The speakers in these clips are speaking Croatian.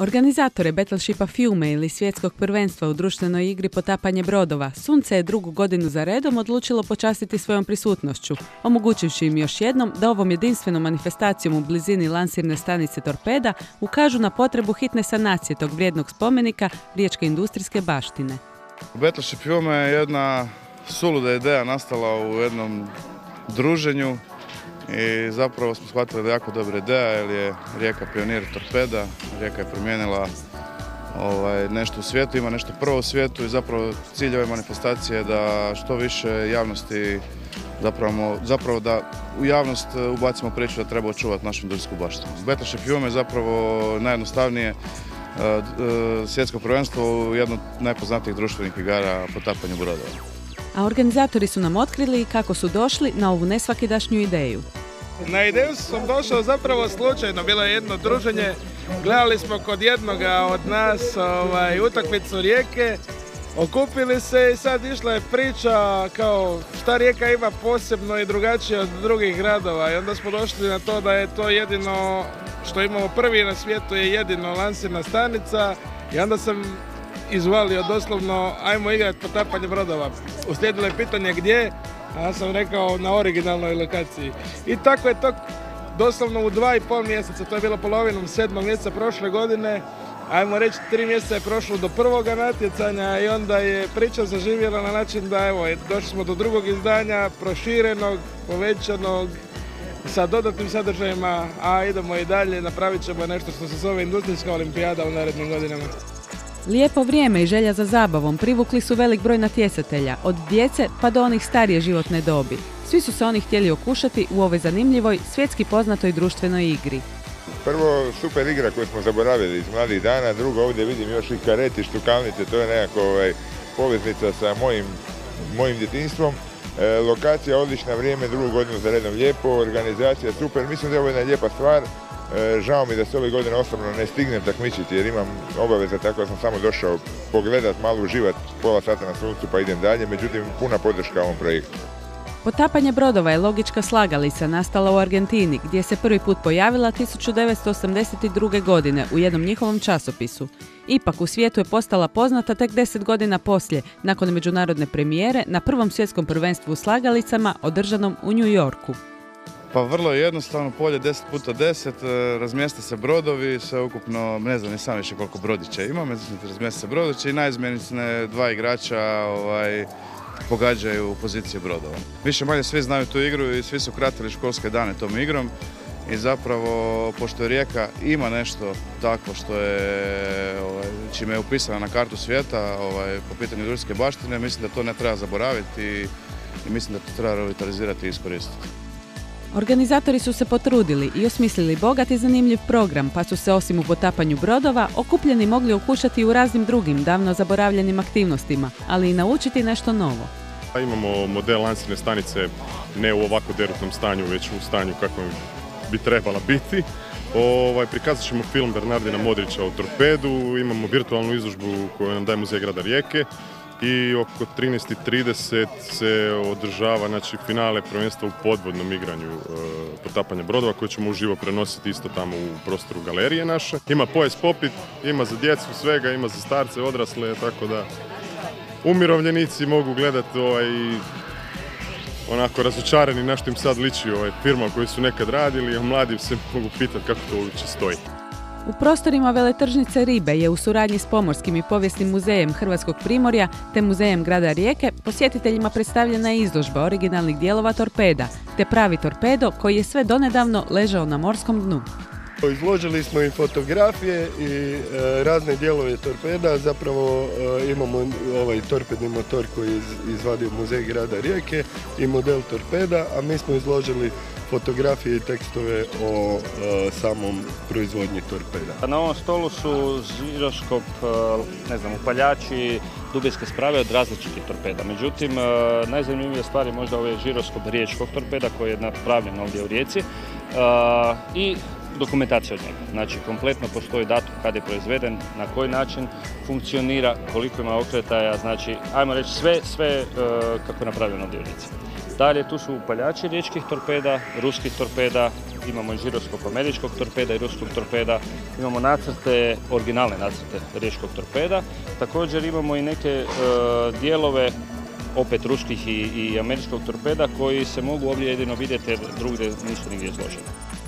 Organizatore Battleshipa Fiume ili svjetskog prvenstva u društvenoj igri potapanje brodova, Sunce je drugu godinu za redom odlučilo počastiti svojom prisutnošću, omogućivši im još jednom da ovom jedinstvenom manifestacijom u blizini lansirne stanice Torpeda ukažu na potrebu hitne sanacije tog vrijednog spomenika riječke industrijske baštine. Battleship Fiume je jedna suluda ideja nastala u jednom druženju i zapravo smo shvatili da je jako dobra ideja jer je Rijeka pionir Torpeda, Rijeka je promijenila nešto u svijetu, ima nešto prvo u svijetu i zapravo cilj ove manifestacije je da što više javnosti, zapravo da u javnost ubacimo priču da treba očuvati našu industrijsku baštinu. Battleship Fiume je zapravo najjednostavnije svjetsko prvenstvo u jedno od najpoznatijih društvenih igara potapanju brodova. A organizatori su nam otkrili kako su došli na ovu nesvakidašnju ideju. Na ideju sam došao zapravo slučajno, bilo je jedno druženje, gledali smo kod jednoga od nas utakmicu Rijeke, okupili se i sad išla je priča kao šta Rijeka ima posebno i drugačije od drugih gradova i onda smo došli na to da je to jedino što imamo prvi na svijetu je jedino lansirna stanica i onda sam izvalio doslovno, ajmo igrati potapanje brodova. Uslijedilo je pitanje gdje, a ja sam rekao na originalnoj lokaciji. I tako je to doslovno u 2,5 mjeseca, to je bilo polovinom 7. mjeseca prošle godine, ajmo reći 3 mjeseca je prošlo do prvoga natjecanja i onda je priča zaživjela na način da evo, došli smo do drugog izdanja, proširenog, povećanog, sa dodatnim sadržajima, a idemo i dalje, napravit ćemo nešto što se zove Industrijska olimpijada u narednim godinama. Lijepo vrijeme i želja za zabavom privukli su velik broj natjecatelja, od djece pa do onih starije životne dobi. Svi su se oni htjeli okušati u ovoj zanimljivoj, svjetski poznatoj društvenoj igri. Prvo, super igra koju smo zaboravili iz mladih dana, drugo, ovdje vidim još i kareti, štukalnice, to je nekako poveznica sa mojim djetinjstvom. Lokacija odlična, vrijeme, drugu godinu za redom lijepo, organizacija super, mislim da je ovo jedna lijepa stvar. Žao mi da se ove godine osobno ne stignem takmičiti jer imam obaveza, tako da sam samo došao pogledat, malo uživat, pola sata na suncu pa idem dalje, međutim puna podrška ovom projektu. Potapanje brodova je logička slagalica nastala u Argentini gdje se prvi put pojavila 1982. godine u jednom njihovom časopisu. Ipak u svijetu je postala poznata tek 10 godina poslije, nakon međunarodne premijere na prvom svjetskom prvenstvu u slagalicama održanom u New Yorku. Pa vrlo jednostavno, polje 10x10, razmjeste se brodovi, sve ukupno, ne znam ni sam više koliko brodića ima, razmjeste se brodiće i naizmjenične dva igrača pogađaju u poziciju brodova. Više manje svi znaju tu igru i svi su kratili školske dane tom igrom i zapravo, pošto Rijeka ima nešto tako što je, čime je upisana na kartu svijeta po pitanju industrijske baštine, mislim da to ne treba zaboraviti i mislim da to treba revitalizirati i iskoristiti. Organizatori su se potrudili i osmislili bogat i zanimljiv program, pa su se osim u potapanju brodova okupljeni mogli okušati u raznim drugim davno zaboravljenim aktivnostima, ali i naučiti nešto novo. Imamo model lansirne stanice ne u ovako derutnom stanju, već u stanju kako bi trebala biti. Prikazat ćemo film Bernardina Modrića o Torpedu, imamo virtualnu izložbu koju nam daje Muzej grada Rijeke. I oko 13:30 se održava finale prvenstva u podvodnom igranju potapanja brodova koje ćemo uživo prenositi isto tamo u prostoru galerije naše. Ima pojest popit, ima za djecu svega, ima za starce, odrasle, tako da umirovljenici mogu gledati onako razočarani na što im sad liči firma koju su nekad radili, a mladi se mogu pitati kako to uopće stoji. U prostorima veletržnice Ribe je u suradnji s Pomorskim i povijesnim muzejem Hrvatskog primorja te muzejem grada Rijeke posjetiteljima predstavljena izložba originalnih dijelova Torpeda te pravi Torpedo koji je sve donedavno ležao na morskom dnu. Izložili smo i fotografije i razne dijelove Torpeda, zapravo imamo ovaj torpedni motor koji je izvadio muzej grada Rijeke i model Torpeda, a mi smo izložili fotografije i tekstove o samom proizvodnji Torpeda. Na ovom stolu su žiroskop, upaljači, dubinske sprave od različitih Torpeda. Međutim, najzanimljivija stvar je možda ovaj žiroskop riječkog Torpeda koji je napravljen ovdje u Rijeci i dokumentacija od njega. Znači, kompletno postoji datum kad je proizveden, na koji način funkcionira, koliko ima okretaja, znači, ajmo reći sve kako je napravljeno u dionici. Dalje, tu su upaljači riječkih torpeda, ruskih torpeda, imamo i žiroskop-američkog torpeda i ruskog torpeda, imamo nacrte, originalne nacrte riječkog torpeda, također imamo i neke dijelove opet ruskih i američkog torpeda koji se mogu ovdje jedino vidjeti, drugdje nisu nigdje izloženi.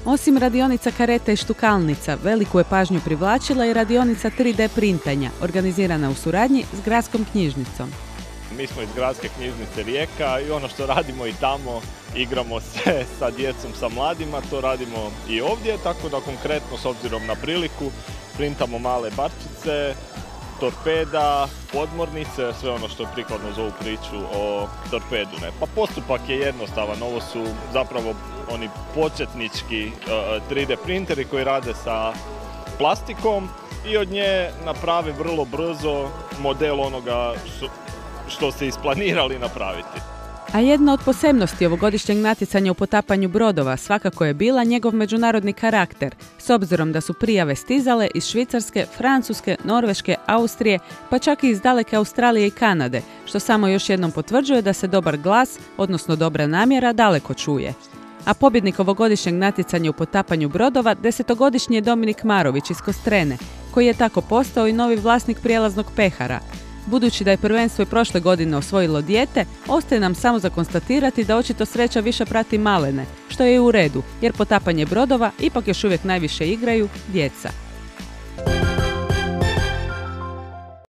Osim radionica karete i štukalnica, veliku je pažnju privlačila i radionica 3D printanja, organizirana u suradnji s gradskom knjižnicom. Mi smo iz Gradske knjižnice Rijeka i ono što radimo i tamo, igramo se sa djecom, sa mladima, to radimo i ovdje, tako da konkretno s obzirom na priliku printamo male barčice, torpeda, podmornice, sve ono što je prikladno za ovu priču o torpedu. Pa postupak je jednostavan, ovo su zapravo oni početnički 3D printeri koji rade sa plastikom i od nje naprave vrlo brzo model onoga što ste isplanirali napraviti. A jedna od posebnosti ovogodišnjeg natjecanja u potapanju brodova svakako je bila njegov međunarodni karakter, s obzirom da su prijave stizale iz Švicarske, Francuske, Norveške, Austrije, pa čak i iz daleke Australije i Kanade, što samo još jednom potvrđuje da se dobar glas, odnosno dobra namjera, daleko čuje. A pobjednik ovogodišnjeg natjecanja u potapanju brodova 10-godišnji je Dominik Marović iz Kostrene, koji je tako postao i novi vlasnik prijelaznog pehara. Budući da je prvenstvo i prošle godine osvojilo dijete, ostaje nam samo za konstatirati da očito sreća više prati malene, što je i u redu, jer potapanje brodova ipak još uvijek najviše igraju djeca.